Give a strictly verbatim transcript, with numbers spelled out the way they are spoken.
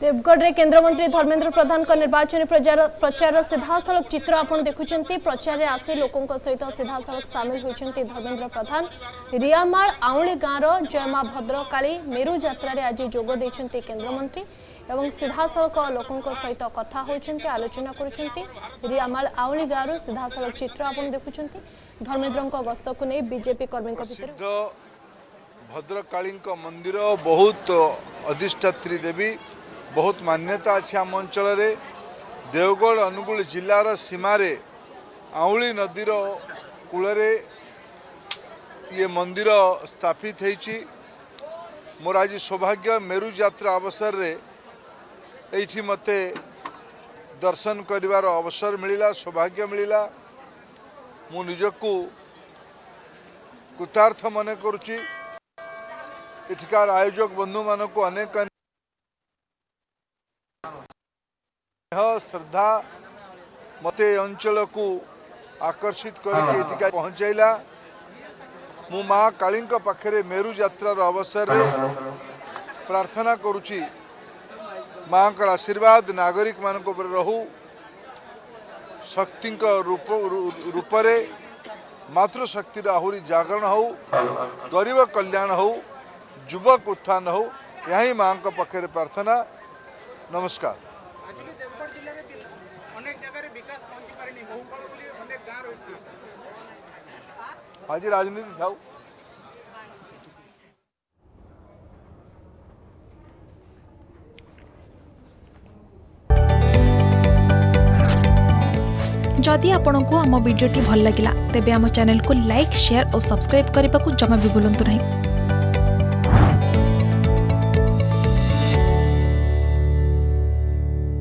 देवगढ़ रे केंद्र मंत्री धर्मेन्द्र प्रधान का निर्वाचन प्रचार सीधासलख चित्र आपड़ देखुं। प्रचार में आसी लोकों सहित सीधासलख सामिल होती धर्मेन्द्र प्रधान। रियामाल आऊली गाँव जयमा भद्रकाली मेरू यात्रा आज जोग देते केन्द्रमंत्री और सीधासलख लोकों सहित कथा होती आलोचना कर। रियामाल आऊली गाँव सीधासलख चित्र आपड़ देखुं। धर्मेन्द्र गस्त को नहीं बीजेपी कर्मी भद्रकाली मंदिर बहुत अधिष्ठात्री देवी बहुत मान्यता अच्छी आम अंचल देवगढ़ अनुगुल जिलार सीमार आऊली नदीर कूलर ये मंदिर स्थापित होती। मोर आज सौभाग्य मेरू यात्रा अवसर रे ये मत दर्शन करिवार अवसर मिलला, सौभाग्य मिलला। मु निजकू कृतार्थ मन करुची। इठकार आयोजक बंधु मानक को अनेक श्रद्धा मत अंचल को आकर्षित करके पहुंचाइला। मु माँ काली पाखे मेरू यात्रार अवसर प्रार्थना करुची माँ का आशीर्वाद नागरिक मान रहू। शक्ति रूप रूपरे मातृशक्तिर आहुरी जागरण हो, गरीब कल्याण हो, युवक उत्थान हो, यही माँ का पाखे प्रार्थना। नमस्कार। आज राजनीति था जदि आपंक आम भिडी भल लगा तेब आम चैनल को लाइक, शेयर और सब्सक्राइब करने को जमा भी भूलु नहीं।